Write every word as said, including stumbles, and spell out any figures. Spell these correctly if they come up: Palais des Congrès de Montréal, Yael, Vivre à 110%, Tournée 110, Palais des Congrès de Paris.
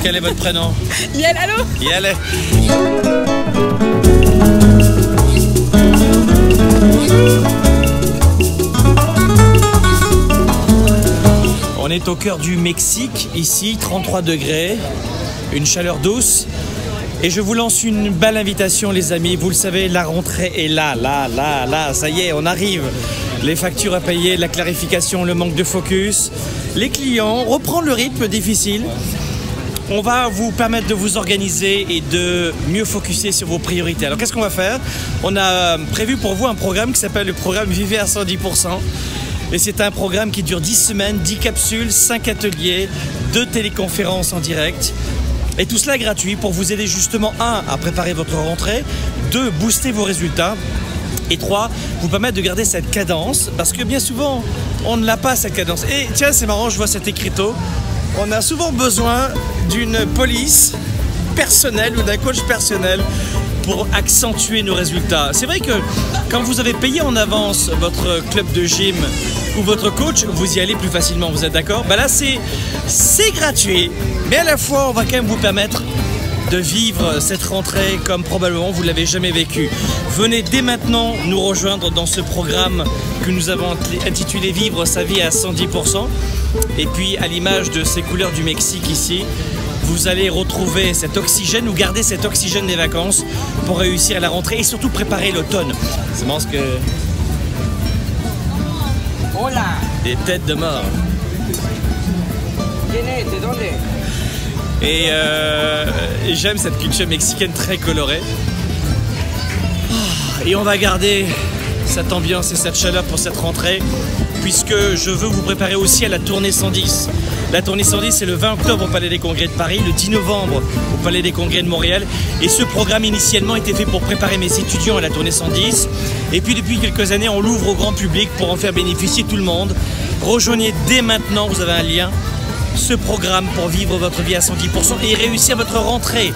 Quel est votre prénom? Yael, allô? Yael. On est au cœur du Mexique, ici, trente-trois degrés, une chaleur douce. Et je vous lance une belle invitation, les amis. Vous le savez, la rentrée est là, là, là, là. Ça y est, on arrive. Les factures à payer, la clarification, le manque de focus. Les clients reprennent le rythme difficile. On va vous permettre de vous organiser et de mieux focuser sur vos priorités. Alors, qu'est-ce qu'on va faire? On a prévu pour vous un programme qui s'appelle le programme Vivre à cent dix pour cent. Et c'est un programme qui dure dix semaines, dix capsules, cinq ateliers, deux téléconférences en direct. Et tout cela gratuit pour vous aider justement, un, à préparer votre rentrée, deux, booster vos résultats, et trois, vous permettre de garder cette cadence, parce que bien souvent, on ne l'a pas cette cadence. Et tiens, c'est marrant, je vois cet écriteau, on a souvent besoin d'une police personnelle ou d'un coach personnel pour accentuer nos résultats. C'est vrai que quand vous avez payé en avance votre club de gym ou votre coach, vous y allez plus facilement, vous êtes d'accord? Ben là, c'est gratuit, mais à la fois, on va quand même vous permettre de vivre cette rentrée comme probablement vous ne l'avez jamais vécu. Venez dès maintenant nous rejoindre dans ce programme que nous avons intitulé « Vivre sa vie à cent dix pour cent ». Et puis, à l'image de ces couleurs du Mexique ici, vous allez retrouver cet oxygène ou garder cet oxygène des vacances pour réussir la rentrée et surtout préparer l'automne. C'est marrant ce que... Hola. Des têtes de mort. Et euh, j'aime cette culture mexicaine très colorée. Et on va garder cette ambiance et cette chaleur pour cette rentrée, puisque je veux vous préparer aussi à la Tournée cent dix. La Tournée cent dix, c'est le vingt octobre au Palais des Congrès de Paris, le dix novembre au Palais des Congrès de Montréal. Et ce programme initialement était fait pour préparer mes étudiants à la Tournée cent dix. Et puis depuis quelques années, on l'ouvre au grand public pour en faire bénéficier tout le monde. Rejoignez dès maintenant, vous avez un lien, ce programme pour vivre votre vie à cent dix pour cent et réussir votre rentrée.